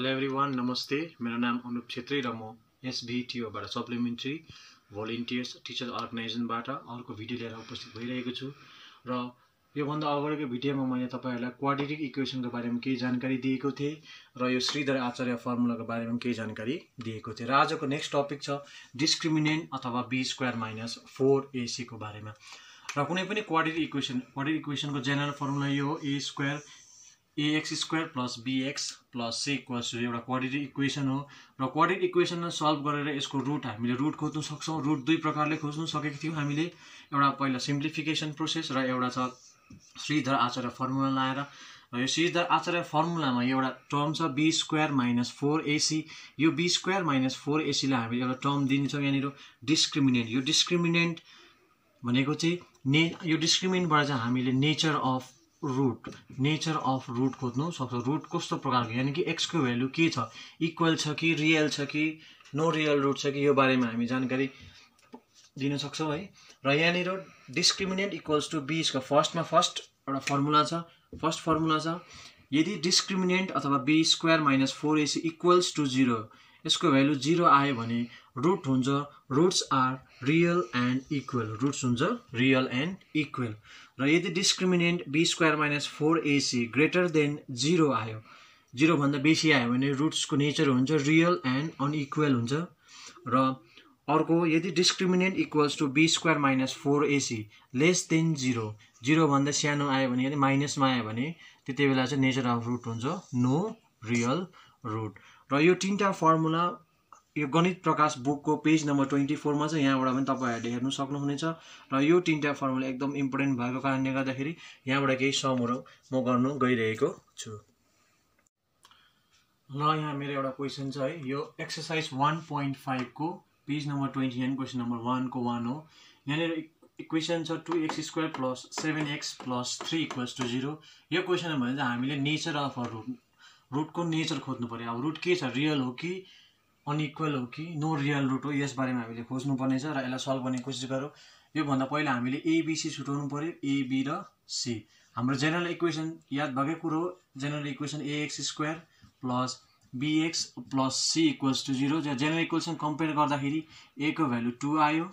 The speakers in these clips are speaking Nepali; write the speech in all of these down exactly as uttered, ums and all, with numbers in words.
हेलो एवरीवन, नमस्ते। मेरा नाम अनुप छेत्री र म एसभीटीओबाट सप्लिमेन्ट्री भोलिन्टियर्स टिचर्स अर्गनाइजेसनबाट अर्को भिडियो लिएर उपस्थित भइरहेको छु। र योभन्दा अगाडिको भिडियोमा मैले तपाईहरुलाई क्वाड्रेटिक इक्वेसनको बारेमा केही जानकारी दिएको थिएँ र यो श्रीधर आचार्य फर्मुलाको बारेमा केही जानकारी दिएको थिएँ। र आजको नेक्स्ट टपिक छ डिस्क्रिमिनेन्ट अथवा b square minus four a c को बारेमा। र कुनै पनि क्वाड्रेटिक इक्वेसन क्वाड्रेटिक इक्वेसनको जेनरल फर्मुला यो हो, a square a x square plus b x plus c equals एउटा क्वाड्रेटिक इक्वेसन हो। र क्वाड्रेटिक इक्वेसनलाई सल्भ गरेर यसको रुट हामीले रुट खोज्न सक्छौँ। रुट दुई प्रकारले खोज्न सकेको थियौँ हामीले, एउटा पहिला सिम्प्लिफिकेसन प्रोसेस र एउटा छ श्रीधर आचार्य फर्मुला लाएर। र यो श्रीधर आचार्य फर्मुलामा एउटा टर्म छ b square minus four a c. यो बी स्क्वायर माइनस फोर एसीलाई हामीले एउटा टर्म दिन्छौँ यहाँनिर डिस्क्रिमिनेन्ट। यो डिस्क्रिमिनेन्ट भनेको चाहिँ ने यो डिस्क्रिमिनेन्टबाट चाहिँ हामीले nature of root nature of root खोज्न सक्छौँ। रुट कस्तो प्रकारको, यानि कि एक्सको भ्यालु के छ, इक्वल छ कि रियल छ कि नो रियल रुट छ कि, यो बारेमा हामी जानकारी दिन सक्छौँ है। र यहाँनिर discriminant equals to b square, फर्स्टमा फर्स्ट एउटा फर्मुला छ फर्स्ट फर्मुला छ यदि डिस्क्रिमिनेन्ट अथवा b square minus four AC equals to zero, यसको भ्यालु जिरो आयो भने रुट हुन्छ roots are real and equal roots हुन्छ रियल एन्ड इक्वल। र यदि discriminant b square minus four a c greater than zero आयो, जिरोभन्दा बेसी आयो भने रुट्सको नेचर हुन्छ रियल एन्ड अनइक्वल हुन्छ। र अर्को यदि discriminant equals to b square minus four a c less than zero, जिरोभन्दा सानो आयो भने यदि माइनसमा आयो भने त्यति बेला चाहिँ नेचर अफ रुट हुन्छ नो रियल रुट। र यो तिनवटा फर्मुला यो गणित प्रकाश बुकको पेज नम्बर ट्वेन्टी फोरमा चाहिँ यहाँबाट पनि तपाईँहरूले हेर्नु सक्नुहुनेछ। र यो तिनवटा फर्मुला एकदम इम्पोर्टेन्ट भएको कारणले गर्दाखेरि यहाँबाट केही समहरू म गर्नु गइरहेको छु। ल, यहाँ मेरो एउटा क्वेसन छ है, यो एक्सर्साइज वान पोइन्ट फाइभको page number twenty nine question number वानको वान हो। यहाँनिर इक्वेसन छ two x square plus seven x plus three equals to zero. यो क्वेसनमा भने चाहिँ हामीले नेचर अफ रुट रुटको नेचर खोज्नु पऱ्यो। अब रुट के छ, रियल हो कि अनइक्वल हो कि नो रियल रुट हो, यस बारेमा हामीले खोज्नुपर्नेछ र यसलाई सल्भ गर्ने कोसिस गरौँ। योभन्दा पहिला हामीले एबिसी छुट्याउनु पऱ्यो, एबी र सी। हाम्रो जेनरल इक्वेसन याद भएकै कुरो हो, general equation ax square plus BX plus c equals to zero. General equation compare गर्दाखेरि ए को भ्यालु टू आयो,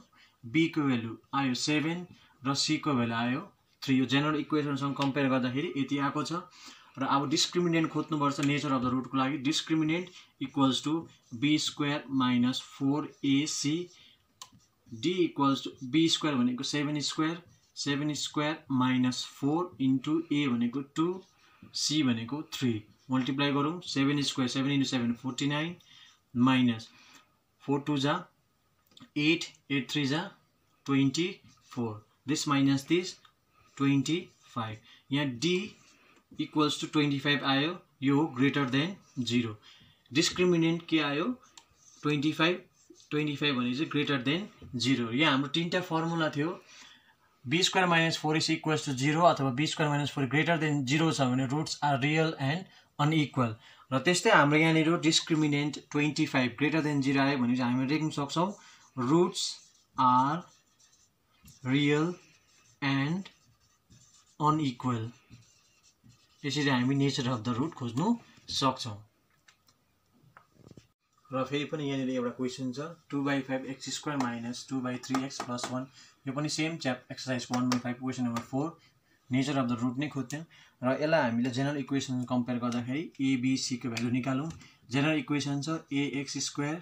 बी को भ्यालु आयो सेभेन र सी को भ्यालु आयो थ्री। यो जेनरल इक्वेसनसँग कम्पेयर गर्दाखेरि यति आएको छ। र अब डिस्क्रिमिनेन्ट खोज्नुपर्छ नेचर अफ द रुटको लागि। Discriminant equals to be square minus four AC, D equals to be square भनेको seven square seven square minus four into a भनेको टू, सी भनेको थ्री। मल्टिप्लाई गरौँ, seven square seven into seven forty nine minus four two जा एट, एट थ्री जा twenty four, this minus this twenty five. यहाँ d equals to twenty five आयो, यो हो ग्रेटर देन जीरो। डिस्क्रिमिनेन्ट के आयो ट्वेंटी फाइव, ट्वेंटी फाइव भने ग्रेटर देन जीरो। यहाँ हाम्रो तीनटा फर्मुला थियो, b square minus four is equals to zero अथवा b square minus four greater than zero छ भने roots are real and unequal. र त्यस्तै हाम्रो यहाँनिर discriminant twenty five greater than zero आयो भने हामी लेख्न सक्छौँ roots are real and unequal. यसरी हामी नेचर अफ द रुट खोज्नु सक्छौँ। र फेरि पनि यहाँनिर एउटा क्वेसन छ two by five x square minus two by three x plus one. यो पनि same च्याप exercise one by five question number four, nature of the root नै खोज्थ्यौँ। र यसलाई हामीले जेनरल इक्वेसन कम्पेयर गर्दाखेरि एबिसीको भ्यालु निकालौँ। जेनरल इक्वेसन छ ax square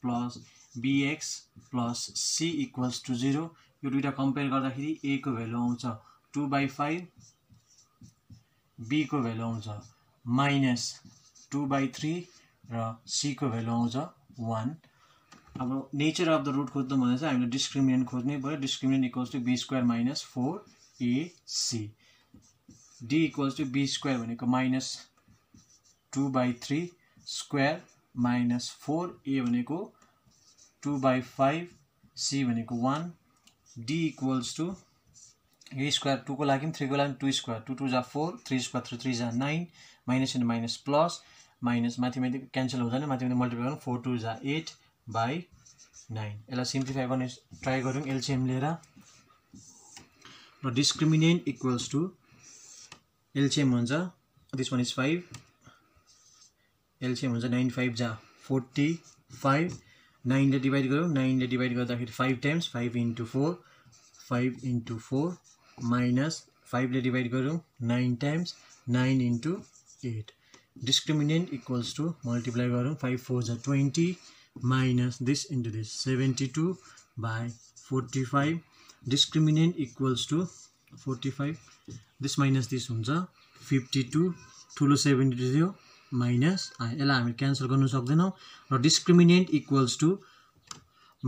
plus BX plus c equals to zero. यो दुईवटा कम्पेयर गर्दाखेरि ए को भ्यालु आउँछ टू बाई फाइभ, बी को भ्यालु आउँछ माइनस टू बाई थ्री र सी को भ्यालु आउँछ वान। अब नेचर अफ द रुट खोज्नु भने चाहिँ हामीले डिस्क्रिमिनेन्ट खोज्नै पऱ्यो। Discriminant equals to be square minus four AC, D equals to be square भनेको minus two by three square minus four, ए भनेको टू बाई फाइभ, सी भनेको one, D equals to A square टूको लागि थ्रीको लागि टू स्क्वायर टू टू जा four, three square three three जा nine, minus and minus plus minus माथि माथि क्यान्सल हुँदैन, माथि माथि मल्टिप्लाई गर्नु फोर टू जा एट बाई नाइन। यसलाई सिम्प्लिफाई गर्ने ट्राई गरौँ एलसिएम लिएर। र डिस्क्रिमिनेन्ट इक्वल्स टू एलसिएम हुन्छ this one is five LCM हो नाइन फाइव जा फोर्टी फाइव नाइन डिवाइड गयो नाइन डिवाइड कर five times five into four five into four minus five divide गयो nine times nine into eight discriminant equals to multiply गरौँ फाइव फोर जा twenty minus this into this seventy two by forty five discriminant equals to forty five this minus this होता फिफ्टी टू ठूलो सेवेन्टी टू थियो माइनस इस हम कैंसल कर सक्दैनौं र discriminant equals to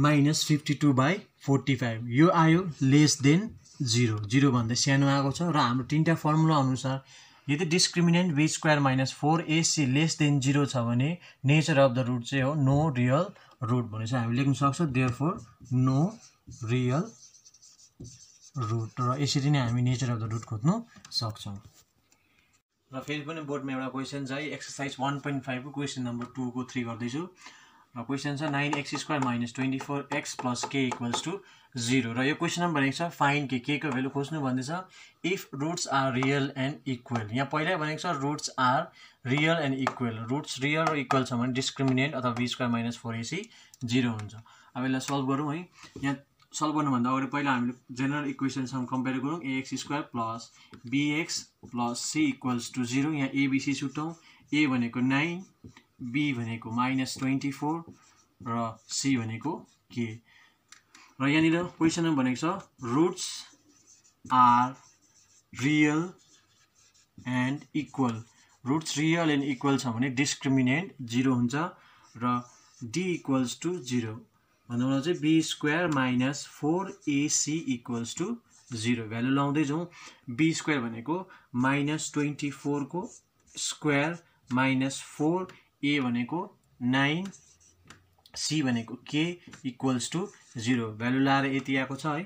minus fifty two by forty five यो आयो लेस देन जीरो जीरो भन्दा सानो आएको छ र हाम्रो तीनटा फर्मुला अनुसार यदि discriminant b square minus four a c less than zero nature of the root से हो नो रियल रूट भनेर हम लेख्न सक्छौं देयरफोर नो रियल रूट र यसरी नै हामी नेचर अफ द रूट खोज्न सक्छौं र फेरि पनि बोर्डमा एउटा क्वेशन छ एक्सरसाइज वन पॉइंट फाइव को क्वेश्चन नंबर टू को थ्री गर्दैछु र क्वेशन छ nine x square minus twenty four x plus k equals to zero र यो क्वेसन नंबर एक फाइन के के को भेल्यू खोज्नु भन्दैछ if roots are real and equal यहाँ पहिल्यै भनेको छ roots are real and equal roots real र इक्वल छ भने डिस्क्रिमिनेंट अथवा b square minus four a c zero हुन्छ। अब यसलाई सल्भ गरौँ है। यहाँ सल्भ गर्नुभन्दा अगाडि पहिला हामीले जेनरल इक्वेसनसँग कम्पेयर गरौँ ax square plus BX plus c equals to zero यहाँ एबीसी छुट्याउँ ए भनेको नाइन बी भनेको माइनस ट्वेंटी फोर र सी भनेको के र यहाँ क्वेसन में भनेको छ roots are real and equal roots real and equal छ भने डिस्क्रिमिनेंट जीरो हुन्छ र डी इक्वल्स टू जीरो भन्दा b square minus four AC equals to zero value लाउँदै जाउँ बी स्क्वायर भनेको माइनस ट्वेंटी फोर को स्क्वायर माइनस फोर ए भनेको नाइन सी भनेको के इक्वल्स टू जीरो भ्यालु लाएर यति आएको छ है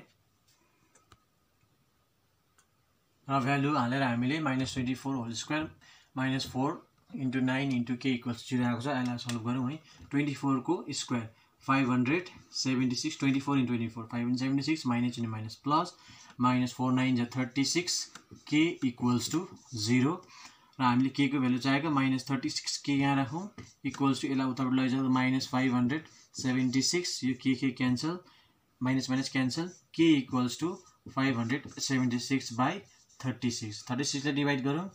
र भ्यालु हालेर हामीले minus twenty four whole square minus four into nine into k equals zero आएको छ। यसलाई सल्भ गरौँ है ट्वेंटी फोर को square five hundred seventy six twenty four into twenty four five hundred seventy six minus into minus plus minus four nine जा thirty six k equals to zero र हामीले के को भेल्यू चाहिएको माइनस थर्टी सिक्स के यहाँ राखौँ इक्वल्स टू यसलाई उताबाट लैजाउँ minus five hundred seventy six यो k k cancel minus minus cancel k equals to five hundred seventy six by thirty six thirty six divide गरौँ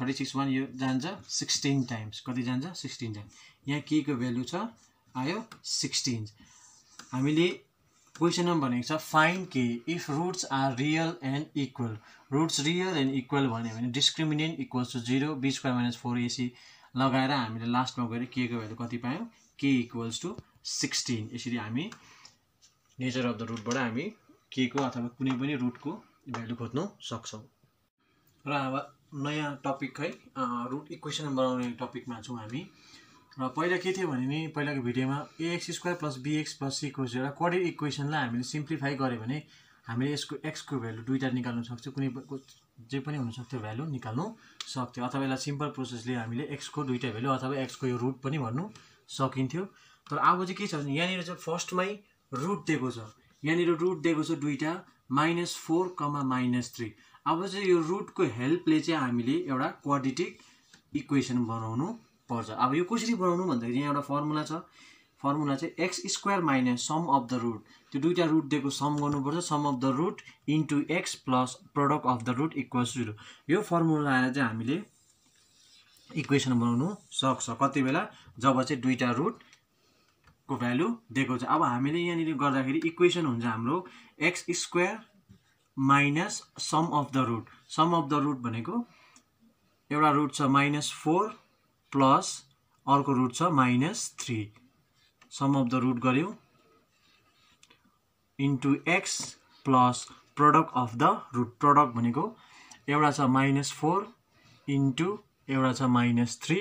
थर्टी सिक्स वन यो जान्छ सिक्सटीन टाइम्स कति जान्छ सिक्सटीन टाइम्स यहाँ के को भेल्यू छ आयो सिक्सटीन। हामीले क्वेसन में भनेको छ fine k if roots are real and equal roots real and equal भने discriminant equals to zero b square minus four a c लगाएर हामीले लास्ट में गएर के को भेल्यू कति पायौं के इक्वल्स टू सिक्सटीन। यसरी हामी नेचर अफ द रूटबाट हामी के को अथवा कुनै पनि रूट को भेल्यू खोज्न सक्छौं र अब नयाँ टपिक है रूट इक्वेसन बनाउने टपिकमा छौं हामी र पहिला के थियो भने नि पहिलाको भिडियोमा a x square plus BX plus c को एउटा कोर्डिनेट इक्वेसनलाई हामीले सिम्प्लिफाई गरे भने हामीले यसको एक्स को भ्यालु दुईटा निकाल्न सक्छौं कुनै जे पनि हुन सक्थ्यो भ्यालु निकाल्न सक्थ्यो अथवा यसलाई सिम्पल प्रोसेसले हामीले एक्स को दुईटा भ्यालु अथवा एक्स को यो रुट पनि भन्नु सकिन्थ्यो। तर अब चाहिँ के छ भने यहाँनिर चाहिँ फर्स्टमै रुट दिएको छ यहाँनिर रुट दिएको छ दुईटा minus four comma minus three अब चाहिँ यो रुटको हेल्पले चाहिँ हामीले एउटा क्वाड्रेटिक इक्वेसन बनाउनु पर्छ। अब यो कसरी बनाउनु भन्दाखेरि यहाँ एउटा फर्मुला छ फर्मुला चाहिँ x square minus sum of the root त्यो दुईटा रुट दिएको सम गर्नुपर्छ sum of the root into x plus product of the root equals zero यो फर्मुला आएर चाहिँ हामीले इक्वेसन बनाउनु सक्छ कति बेला जब चाहिँ दुईटा रुट को भ्यालु दिएको छ। अब हामीले यहाँनिर गर्दाखेरि इक्वेसन हुन्छ हाम्रो x square minus sum of the root sum of the root भनेको एउटा रुट छ माइनस फोर प्लस अर्को रुट छ minus three sum of the root गऱ्यौँ into x plus product of the root product भनेको एउटा छ माइनस फोर इन्टु एउटा छ minus three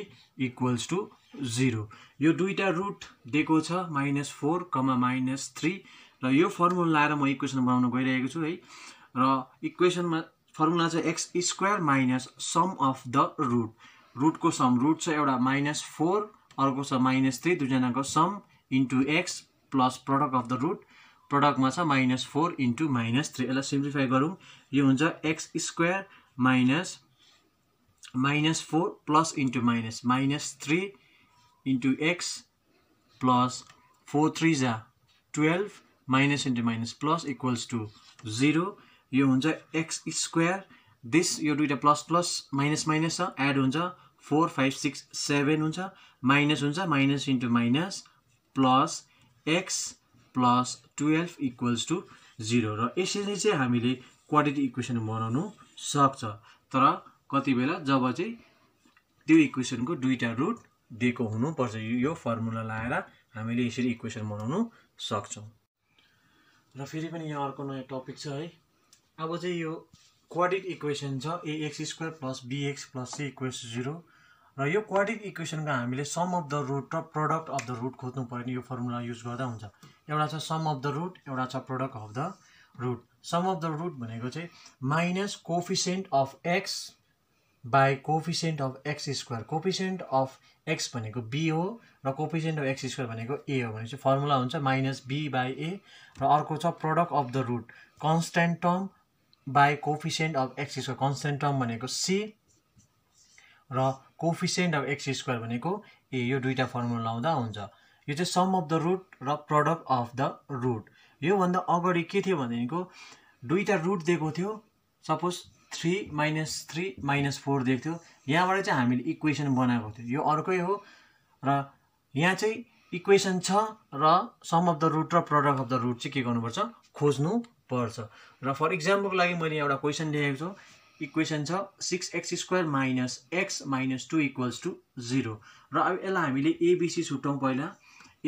equals to zero यो दुईटा रुट दिएको छ minus four comma minus three र यो फर्मुला लाएर म इक्वेसन बनाउन गइरहेको छु है र इक्वेसनमा फर्मुला छ x square minus sum of the root root को सम रुट छ एउटा माइनस फोर अर्को छ माइनस थ्री दुईजनाको sum into x plus product of the root प्रोडक्टमा छ minus four into minus three यसलाई सिम्प्लिफाई गरौँ यो हुन्छ x square minus minus four plus into minus minus three into x plus four threes are twelve minus into minus plus equals to zero. यो होगा x square. This यो दुईटा plus plus minus minus आ add होगा four five six seven होगा minus होगा minus into minus plus x plus twelve equals to zero. रो ऐसे जैसे हमें क्वाड्रेटिक इक्वेशन बनाना सकता तर कति बेला जब चाहिँ त्यो इक्वेशन को दुईटा रूट दिएको हुनु पर्छ यो फर्मुला लाएर हामीले यसरी इक्वेशन बनाउनु सक्छौं र फेरि पनि यहाँ अर्को नयाँ टपिक छ है अब चाहिँ यो क्वाड्रेटिक इक्वेशन छ ax² + bx + c = zero र यो क्वाड्रेटिक इक्वेशनको हामीले सम अफ द रूट र प्रोडक्ट अफ द रूट खोज्नु पर्ने यो फर्मुला युज गर्दा हुन्छ एउटा छ सम अफ द रूट एउटा छ product of the root sum of the root भनेको चाहिँ minus coefficient of x by coefficient of x square coefficient of x भनेको बी हो र कोफिसिएन्ट अफ एक्स स्क्वायर भनेको ए हो भनेपछि फर्मुला हुन्छ माइनस बी बाई ए र अर्को छ product of the root constant term by coefficient of x square constant term भनेको सी र कोफिसिएन्ट अफ एक्स स्क्वायर भनेको ए यो दुईटा फर्मुला लाउँदा हुन्छ यो चाहिँ सम अफ द रूट र प्रोडक्ट अफ द रूट यो भन्दा अगाडि के थियो भनेको दुईटा रूट दिएको थियो suppose three minus three minus four दिएको थियो यहाँबाट चाहिँ हामीले इक्वेसन बनाएको थियो यो अर्कै हो र यहाँ चाहिँ इक्वेसन छ र सम अफ द रूट र प्रोडक्ट अफ द रूट चाहिँ के गर्नुपर्छ खोज्नु पर्छ र फर इक्जाम्पलको लागि मैले एउटा क्वेसन लेखेको छु इक्वेसन छ six x square minus x minus two equals to zero र अब यसलाई हामीले एबिसी छुट्याउँ पहिला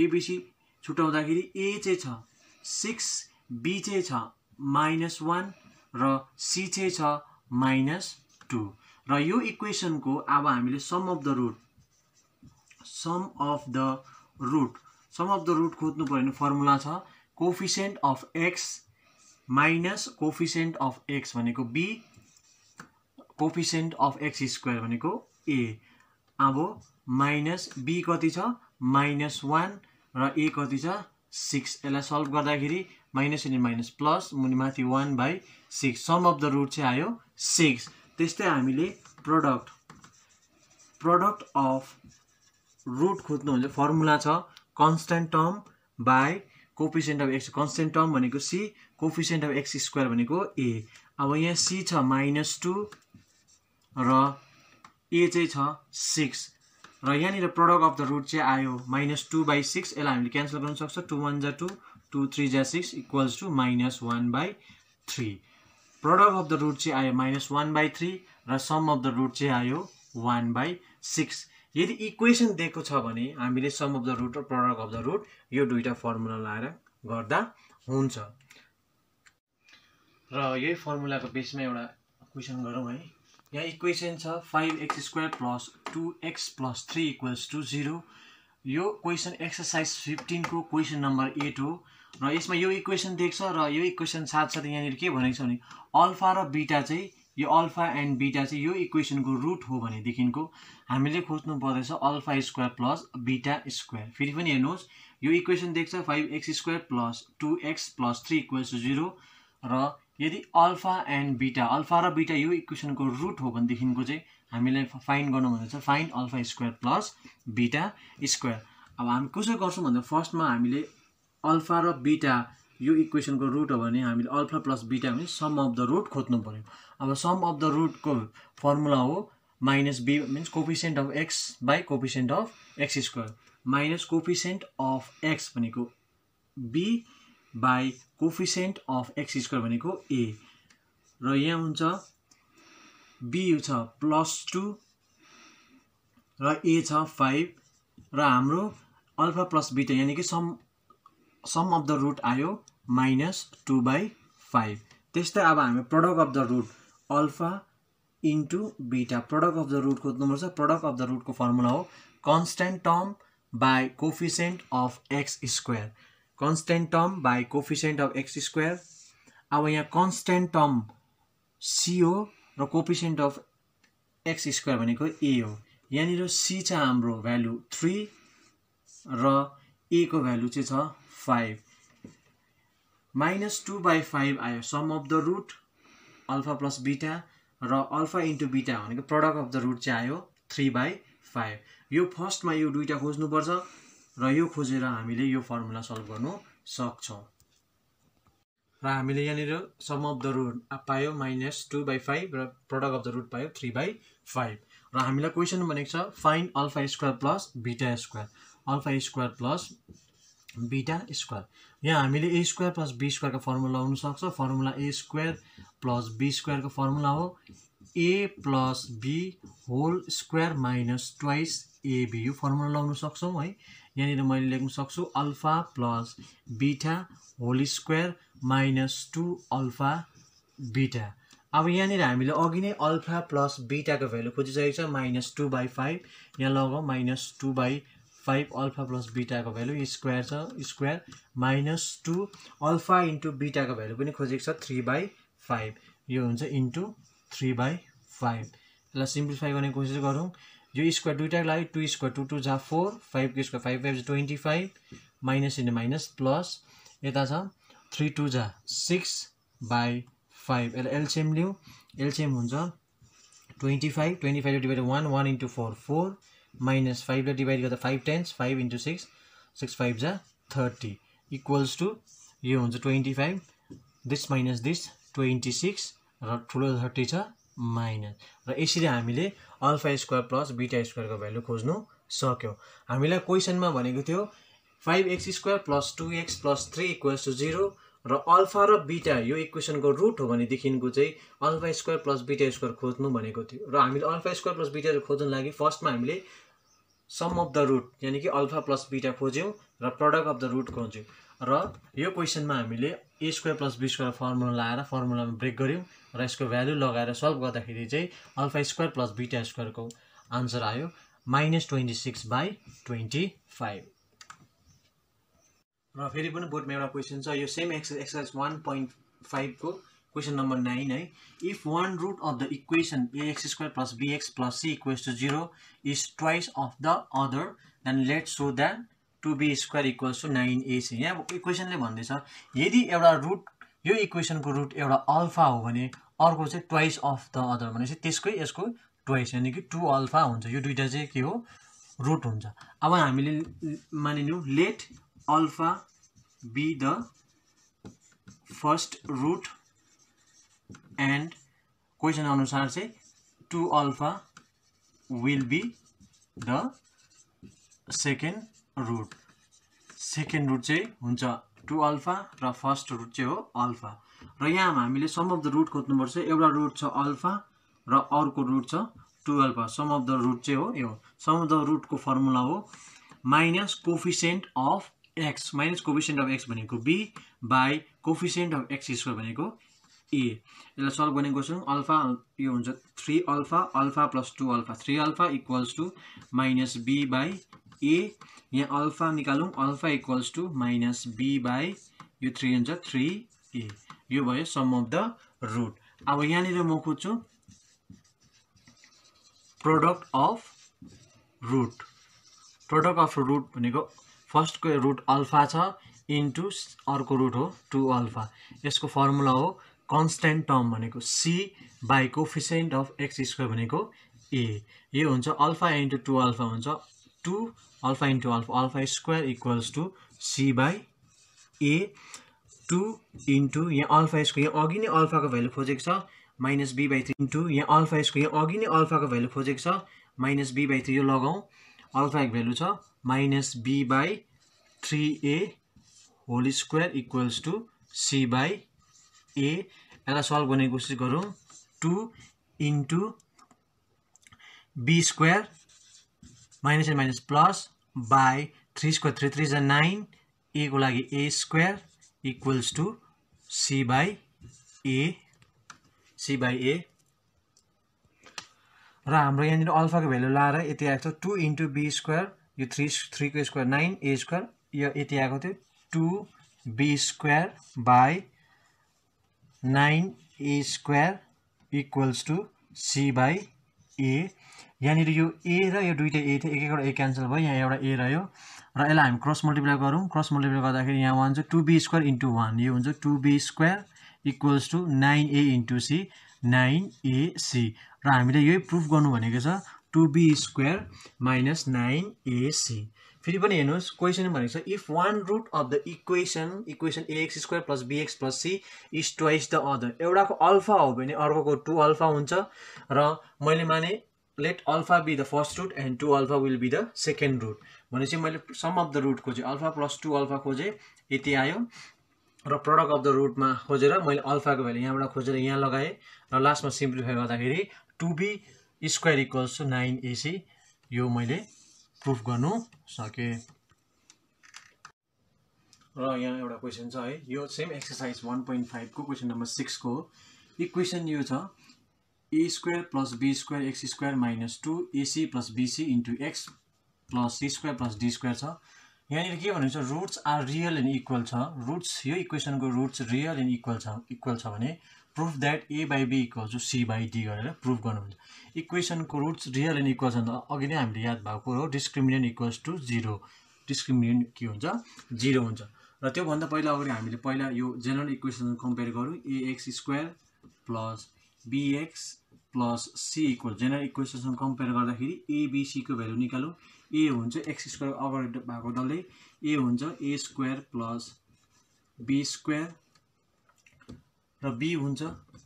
एबिसी छुट्याउँदाखेरि ए चाहिँ छ सिक्स बी चाहिँ छ माइनस वान र सी चाहिँ छ माइनस टू र यो इक्वेसनको अब हामीले sum of the root sum of the root sum of the root खोज्नु पर्यो भने फर्मुला छ coefficient of x minus coefficient of x भनेको b coefficient of x square भनेको ए अब माइनस बी कति छ माइनस वान र ए कति छ सिक्स यसलाई सल्भ गर्दाखेरि माइनस एन्ड माइनस प्लस मुनिमाथि one by six sum of the root चाहिँ आयो सिक्स त्यस्तै हामीले प्रोडक्ट प्रोडक्ट अफ रूट खोज्नुहुन्छ फर्मुला छ constant term by coefficient of x constant term भनेको c coefficient of x square भनेको ए अब यहाँ सी छ माइनस टू र ए चाहिँ छ सिक्स र यहाँनिर प्रोडक्ट अफ द रूट चाहिँ आयो माइनस टू बाई सिक्स यसलाई हामीले क्यान्सल गर्न सक्छ टू वान जा टू टू थ्री जा six equals to minus one by three product of the root चाहिँ आयो माइनस वान बाई थ्री र सम अफ द रूट चाहिँ आयो वान बाई सिक्स यदि इक्वेसन दिएको छ भने हामीले सम अफ द रूट र प्रोडक्ट अफ द रूट यो दुईवटा फर्मुला लाएर गर्दा हुन्छ र यही फर्मुलाको बेसमा एउटा क्वेसन गरौँ है यहाँ इक्वेसन छ five x square plus two x plus three equals to zero यो क्वेसन एक्सर्साइज फिफ्टीन को क्वेसन नंबर एट हो र यसमा यो इक्वेसन देख्छ र यो इक्वेसन साथसाथै यहाँ के भनेको छ भने अल्फा र बीटा चाहिँ यो अल्फा एंड बीटा चाहिँ यो इक्वेसन को रूट हो भनेदेखिको हामीले खोज्नु पर्दैछ alpha square plus beta square फेरि पनि हेर्नुहोस् यो इक्वेसन देख्छ five x square plus two x plus three equals to zero र यदि अल्फा एंड बीटा अल्फा र बीटा यो इक्वेसन को रूट हो भनेदेखिको चाहिँ हामीले फाइन्ड गर्नु भनेको छ find alpha square plus beta square अब हामी कसरी गर्छौं भन्दा फर्स्टमा हामीले अल्फा र बीटा यो इक्वेसन को रूट हो भने हामीले अल्फा प्लस बीटा भने सम अफ द रूट खोज्नु पर्यो अब सम अफ द रूट को फर्मुला हो minus b means coefficient of x by coefficient of x square minus coefficient of x भनेको b by coefficient of x square भनेको ए र यहाँ हुन्छ बी छ प्लस टू र ए छ फाइभ र हाम्रो अल्फा प्लस बीटा यानी कि sum sum of the root आयो माइनस टू बाई फाइभ त्यस्तै अब हामी product of the root alpha into beta product of the root खोज्नुपर्छ प्रोडक्ट अफ द रूटको फर्मुला हो constant term by coefficient of x square constant term by coefficient of x square अब यहाँ कन्स्ट्यान्ट टर्म सी हो र कोफिसिएन्ट अफ एक्स स्क्वायर भनेको ए हो यहाँनिर सी छ हाम्रो भ्यालु थ्री र ए को भ्यालु चाहिँ छ five minus two by five आयो sum of the root alpha plus beta र अल्फा इन्टु बीटा भनेको प्रोडक्ट अफ द रुट चाहिँ आयो थ्री बाई फाइव यो फर्स्ट में यह दुईटा खोज्नु पर्छ र यो खोजेर हामीले यो फर्मुला सल्भ गर्न सक्छौं र हामीले यहाँनिर सम अफ द रुट पायो माइनस टू बाई फाइव र प्रोडक्ट अफ द रुट पायो थ्री बाई फाइव र हामीलाई क्वेसन भनेको छ find alpha square plus beta square alpha square plus beta square यहाँ हामीले a square plus be square का फर्मुला हुन सक्छ formula a square plus be square का फर्मुला हो a plus be whole square minus twice AB यो फर्मुला लगाउन सक्छौं है यहाँ मैं लेख्न सक्छु alpha plus beta whole square minus two alpha beta अब यहाँ हामीले अघि नै अल्फा प्लस बीटा को भ्यालु खोजिसकेको छ माइनस टू बाई फाइव यहाँ लगाऊ minus two by five alpha plus beta को भ्यालु स्क्वायर छ square minus two alpha into beta को भ्यालु पनि खोजेको छ थ्री बाई फाइव यो हुन्छ इंटू थ्री बाई फाइव यसलाई सिम्प्लिफाई गर्ने कोसिस गरौँ यो स्क्वायर दुईटाको लागि टू स्क्वायर टू टू जा फोर फाइव के square five five twenty five minus into minus plus यता छ थ्री टू जा सिक्स बाई फाइव यसलाई एलसीएम लियौँ एलसीएम हुन्छ twenty five twenty five divide one one into four four minus five ले डिवाइड गर्दा five tens five into six six five जा थर्टी इक्वल्स टू ये हो twenty five this minus this twenty six र ठुलो थर्टी छ माइनस र यसरी हामीले alpha square plus beta square को भ्यालु खोज्नु सक्यौं हामीलाई क्वेशनमा भनेको थियो five x square plus two x plus three equals to zero र अल्फा र बीटा यो इक्वेसन को रूट हो भनेदेखिको चाहिँ alpha square plus beta square खोज्नु भनेको थियो र हामीले अल्फा स्क्वायर प्लस बीटा खोज्न लागि फर्स्ट में हामीले सम अफ द रूट यानी कि अल्फा प्लस बीटा खोज्यौं र प्रोडक्ट अफ द रूट खोज्यौं र यो क्वेसन में हामीले a square plus be square formula लगाएर फर्मुला में ब्रेक गऱ्यौं र यसको भ्यालु लगाएर सल्भ गर्दाखेरि चाहिँ alpha square plus beta square को आन्सर आयो minus twenty six by twenty five र फेरि पनि बोर्डमा एउटा क्वेसन छ यो same exercise exercise one point five को क्वेसन नंबर नाइन है if one root of the equation a x square plus b x plus c equals to zero is twice of the other then let so that two be square equals to nine A c यहाँ इक्वेसनले भन्दैछ यदि एउटा रूट यो इक्वेसनको रूट एउटा अल्फा हो भने अर्को चाहिँ ट्वाइस अफ द अदर भनेपछि त्यसकै यसको ट्वाइस यानी कि टू अल्फा हुन्छ यो दुईटा चाहिँ के हो रूट हुन्छ अब हामीले मानिलियौँ let alpha be the first root and question अनुसार से two alpha will be the second root second root से टू अल्फा र फर्स्ट रूट हो अल्फा र यहाँ हामीले सम अफ द रूट खोज्नु पर्छ एउटा रूट छ अल्फा र अर्को रूट छ two alpha sum of the root हो यो सम अफ द रूट को फर्मुला हो minus coefficient of x minus coefficient of x भनेको b by coefficient of x square भनेको ए यसलाई सल्भ गर्ने गर्छौं अल्फा यो हुन्छ three alpha alpha plus two alpha three alpha equals to minus be by a यहाँ अल्फा निकालौं alpha equals to minus be by यो थ्री हुन्छ थ्री ए यो भयो सम अफ द रुट अब यहाँनिर म खोज्छु product of root product of root भनेको फर्स्ट को रूट अल्फा छ इन्टु अर्को रूट हो टू अल्फा यसको फर्मुला हो कन्स्टेन्ट टर्म भनेको c by coefficient of x square भनेको ए यो हुन्छ अल्फा इन्टु टू अल्फा हुन्छ two alpha into alpha alpha square equals to C by a two into यहाँ अल्फा स्क्वायर यहाँ अघि नै अल्फा को भ्यालु खोजेको छ minus be by three into यहाँ अल्फा स्क्वायर यहाँ अघि नै अल्फा को भ्यालु खोजेको छ माइनस बी बाई थ्री यो लगाऊ अल्फा को भ्यालु छ minus be by three A whole square equals to C by ए यसलाई सल्भ गर्ने कोसिस गरौँ two into B square minus and minus plus by three square three three जा नाइन ए को लागि ए square equals to C by A C by ए र हाम्रो यहाँनिर अल्फा को भ्यालु लाएर यति आएको छ टू इंटू बी स्क्वायर यो थ्री थ्री को स्क्वायर नाइन ए स्क्वायर यो यति आएको थियो two be square by nine A square equals to C by ए यहाँनिर यो ए र यो दुईटा ए थियो एक एकवटा ए क्यान्सल भयो यहाँ एउटा ए रह्यो र यसलाई हामी क्रस मल्टिप्लाई गरौँ क्रस मल्टिप्लाई गर्दाखेरि यहाँ वान चाहिँ two be square into one यो हुन्छ two be square equals to nine A into C nine A C र हामीले यही प्रुफ गर्नु भनेको छ two be square minus nine AC. फिर हेन question if one root of the equation equation ax square plus BX plus C is twice the other एटा को अल्फा हो भने अर्को को टू अल्फा हुन्छ र मैले माने let alpha be the first root and two alpha will be the second root भने मैले सम अफ द रूट खोजेँ अल्फा प्लस टू अल्फा खोजें ये आयो र प्रोडक्ट अफ द रूट में खोजेर मैले अल्फा को भ्यालु यहाँ खोजेर यहाँ लगाएँ र लास्ट में सिम्प्लिफाई गर्दाखेरि two be square equals to nine AC यो मैले प्रूफ गर्नु सके। र यहाँ एउटा क्वेशन छ है यो same exercise one point five को क्वेश्चन नंबर सिक्स को इक्वेसन यो छ A square plus be square X square minus two AC plus BC into X plus C square plus D square छ। यहाँ के भनेको छ roots are real and equal छ रूट्स यो इक्वेसन को रूट्स रियल एंड इक्वल छ इक्वल छ भने proof that A by B equal to C by D गरेर प्रूफ गर्नुहुन्छ। इक्वेसन को रूट्स रियल एंड इक्वल छ अघि नै हामीले याद भएको हो discriminant equals to zero discriminant के हुन्छ जीरो हुन्छ र त्यो भन्दा पहिला अगाडि हामीले पहिला यो जेनरल इक्वेसन कम्पेयर गरौँ ax square plus BX plus C equal general equation compare गर्दाखेरि एबीसी को भ्यालु निकालौँ ए हुन्छ एक्स स्क्वायर अगाडि भएको डल्लै ए हुन्छ ए स्क्वायर प्लस बी स्क्वायर र बी हुन्छ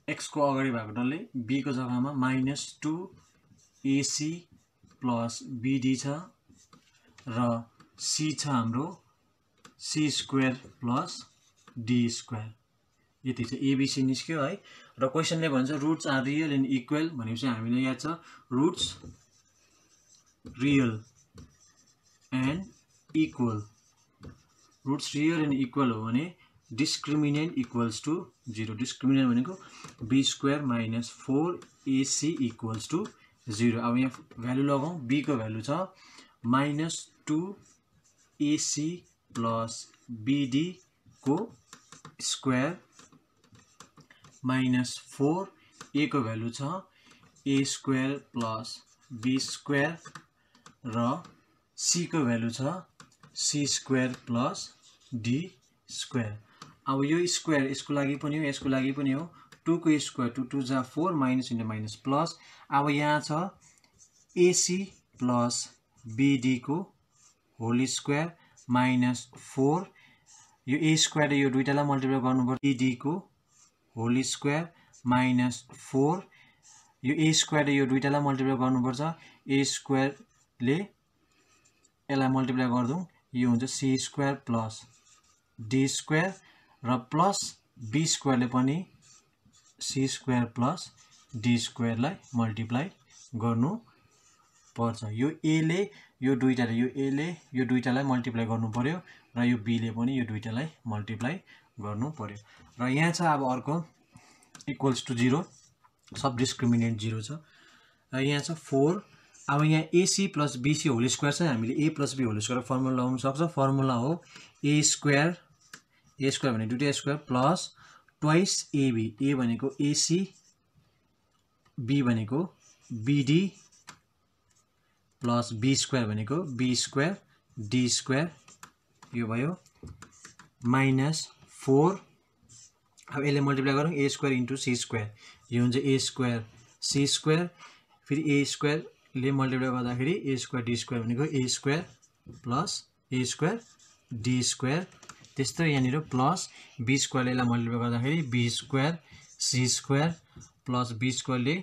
एक्स को अगाडि भएको डल्लै बी को जग्गामा minus two AC plus BD छ र सी छ हाम्रो C square plus D square यति छ एबीसी निस्क्यो है। र क्वेसनले भन्छ roots are real and equal भनेपछि हामीलाई याद छ roots real and equal roots real and equal हो भने discriminant equals to zero discriminant भनेको B square minus four AC equals to zero. अब यहाँ भ्यालु लगाऊँ बी को भ्यालु छ minus two AC plus BD को स्क्वायर माइनस फोर ए को भ्यालु छ A square plus be square र सी को भ्यालु छ C square plus D square. अब यो स्क्वायर इसको लागि पनि हो यसको लागि पनि हो टू को स्क्वायर टू टू जा four minus into minus plus अब यहाँ छ एसी प्लस बीडी को होल स्क्वायर माइनस फोर यो ए स्क्वायर यो दुईटालाई मल्टिप्लाई गर्नुपर्छ बीडी को होल स्क्वायर माइनस फोर यो ए स्क्वायर यो दुईटालाई मल्टिप्लाई गर्नुपर्छ ए स्क्वायरले यसलाई मल्टिप्लाई गर्दौँ यो हुन्छ C square plus D square र प्लस बी स्क्वायरले पनि सी स्क्वायर प्लस डी स्क्वायरलाई मल्टिप्लाई गर्नुपर्छ यो ए ले यो दुईटाले यो ए ले यो दुईटालाई मल्टिप्लाई गर्नुपर्यो र यो बी ले पनि यो दुईटालाई मल्टिप्लाई गर्नुपर्यो र यहाँ छ अब अर्को इक्वल्स टू जीरो सब डिस्क्रिमिनेन्ट जीरो छ र यहाँ छ फोर। अब यहाँ AC plus BC whole square छ हामीले A plus be whole square formula लगाउन सक्छ फर्मुला हो ए स्क्वायर ए स्क्वायर भने दुईटा square plus twice AB A भनेको एसी बी भनेको बीडी प्लस बी स्क्वायर भनेको बी स्क्वायर डी स्क्वायर यो भयो माइनस फोर। अब यसले मल्टिप्लाई गरौँ A square into C square यो हुन्छ ए स्क्वायर सी स्क्वायर फिर ए स्क्वायरले मल्टिप्लाई गर्दाखेरि ए स्क्वायर डी स्क्वायर भनेको A square plus A square D square त्यस्तै यहाँ प्लस बी स्क्वायरले मल्टिप्लाई गर्दाखेरि B square C square plus B स्क्वायरले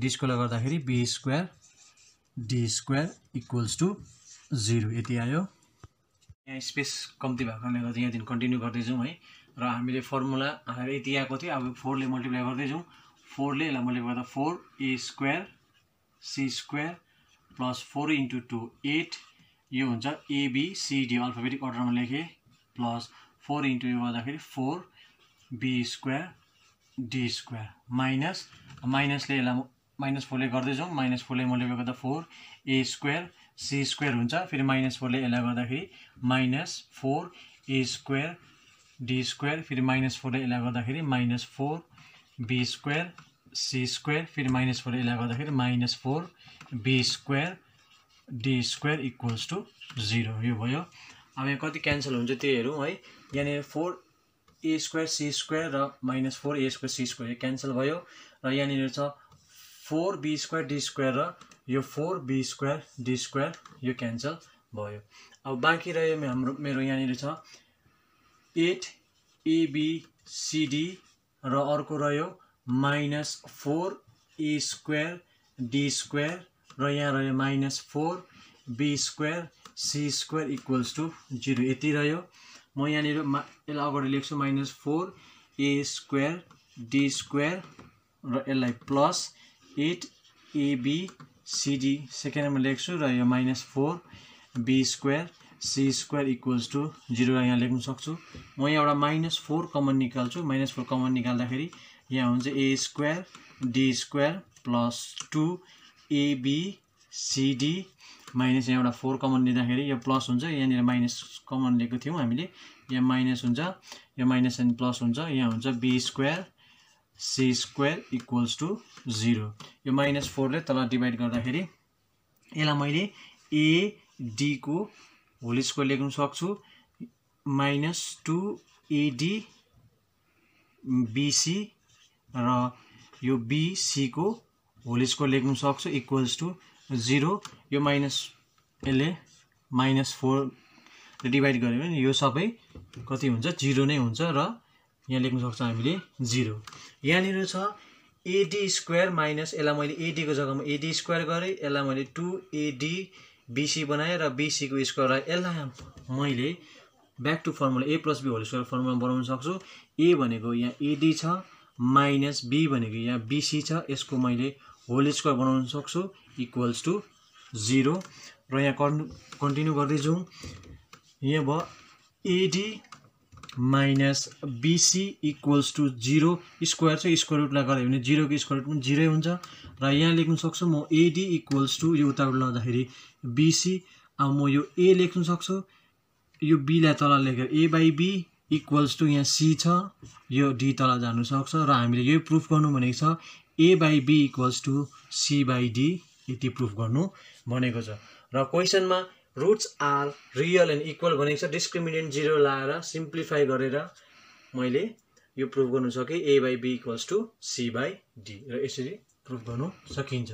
डी स्क्वायरले गर्दाखेरि B square D square equals to zero यति आयो। यहाँ स्पेस कम्ती भएको कारणले गर्दा यहाँदेखि कन्टिन्यू गर्दै जाउँ है र हामीले फर्मुला हालेर यति आएको थियो अब फोरले मल्टिप्लाई गर्दै जाउँ फोरले यसलाई मल्टिप्लाई गर्दा four A square C square plus four into two eight यो हुन्छ एबीसीडी अल्फाबेटिक अर्डरमा लेखेँ प्लस फोर इंटू यो गर्दाखेरि four B square D square minus माइनसले यसलाई माइनस फोरले गर्दै जाउँ माइनस फोरले मैले गर्दा four A square C square हुन्छ फेरि माइनस फोरले यसलाई गर्दाखेरि minus four A square D square फेरि माइनस फोरले यसलाई गर्दाखेरि minus four B square C square फिर माइनस फोर यसलाई गर्दाखेरि minus four B square D square equals to zero यो भयो। अब यहाँ कति क्यान्सल हुन्छ त्यो हेरौँ है यहाँ four A square C square र minus four A square C square cancel भयो र यहाँ छ four B square D square र यो four B square D square यो क्यान्सल भयो। अब बाँकी रह्यो हाम्रो मेरो यहाँनिर छ एट एबीसीडी र अर्को रह्यो minus four A square D square र यहाँ रह्यो minus four B square C square equals to zero. यति रह्यो। म यहाँनिर मा यसलाई अगाडि लेख्छु minus four A square D square र यसलाई plus eight AB CD second number लेख्छु र यो minus four B square C square equals to zero यहाँ लेख्न सक्छु। म यहाँ एउटा माइनस फोर कमन निकाल्छु। माइनस फोर कमन निकाल्दाखेरि यहाँ हुन्छ ए square D square plus two ABCD minus यहाँ एउटा फोर कमन लिँदाखेरि यो प्लस हुन्छ। यहाँनिर माइनस कमन लिएको थियौँ हामीले। यहाँ माइनस हुन्छ यो माइनस एन्ड प्लस हुन्छ। यहाँ हुन्छ B square C square equals to zero. यो माइनस फोरले तल डिभाइड गर्दाखेरि यसलाई मैले एडी को होल स्क्वायर लेख्न सक्छु माइनस टू एडी बीसी र यो बीसी को होल स्क्वायर लेख्न सक्छु इक्वल्स टू जीरो। यो माइनस यसले माइनस फोरले डिभाइड गर्यो भने यो सबै कति हुन्छ जीरो नै हुन्छ र यहाँ लेख्न सक्छौं हामीले जीरो। यहाँ छ एडी स्क्वायर माइनस यसलाई मैले एडी को जग्गामा एडी स्क्वायर गरेँ। यसलाई मैले टू एडी बीसी बनाएँ र बीसी को स्क्वायर र यसलाई मैले back to formula A plus be whole square formula बनाउन सक्छु। ए भनेको यहाँ एडी छ माइनस बी भनेको यहाँ बीसी छ यसको मैले होल स्क्वायर बनाउन सक्छु इक्वल्स टू जीरो। र यहाँ कन् कन्टिन्यू गर्दै जाउँ। यहाँ भयो AD minus BC equals to zero square छ स्क्वायर रुटलाई गर्यो भने जीरो को स्क्वायर रुट पनि जीरो हुन्छ। र यहाँ लेख्न सक्छु म एडी इक्वल्स टू यो उताबाट लाँदाखेरि बीसी अब म यो ए लेख्न सक्छु यो बीलाई तल लेखेर A by B equals to यहाँ सी छ यो डी तल जानु सक्छ। र हामीले यो प्रुफ गर्नु भनेको छ A by B equals to C by D यति प्रुफ गर्नु भनेको छ। र क्वेसनमा roots are real and equal भनेको छ। डिस्क्रिमिनेन्ट जीरो लाएर सिम्प्लिफाई गरेर मैले यो प्रुफ गर्न सकें A by B equals to C by D र यसरी प्रुफ गर्न सकिन्छ।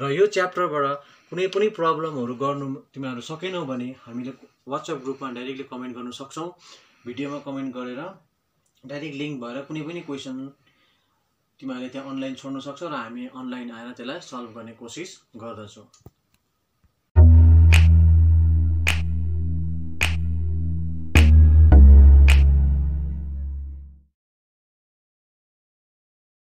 र यो च्याप्टरबाट कुनै पनि प्रब्लमहरु गर्नु तिमीहरु सकेनौ भने हामीले WhatsApp ग्रुपमा डाइरेक्टली कमेन्ट गर्न सक्छौ। भिडियोमा कमेन्ट गरेर डाइरेक्ट लिंक भएर कुनै पनि क्वेशन तिमीहरुले त्यहाँ अनलाइन छोड्न सक्छौ र हामी अनलाइन आएर त्यसलाई सल्भ गर्ने कोशिश गर्दछौं।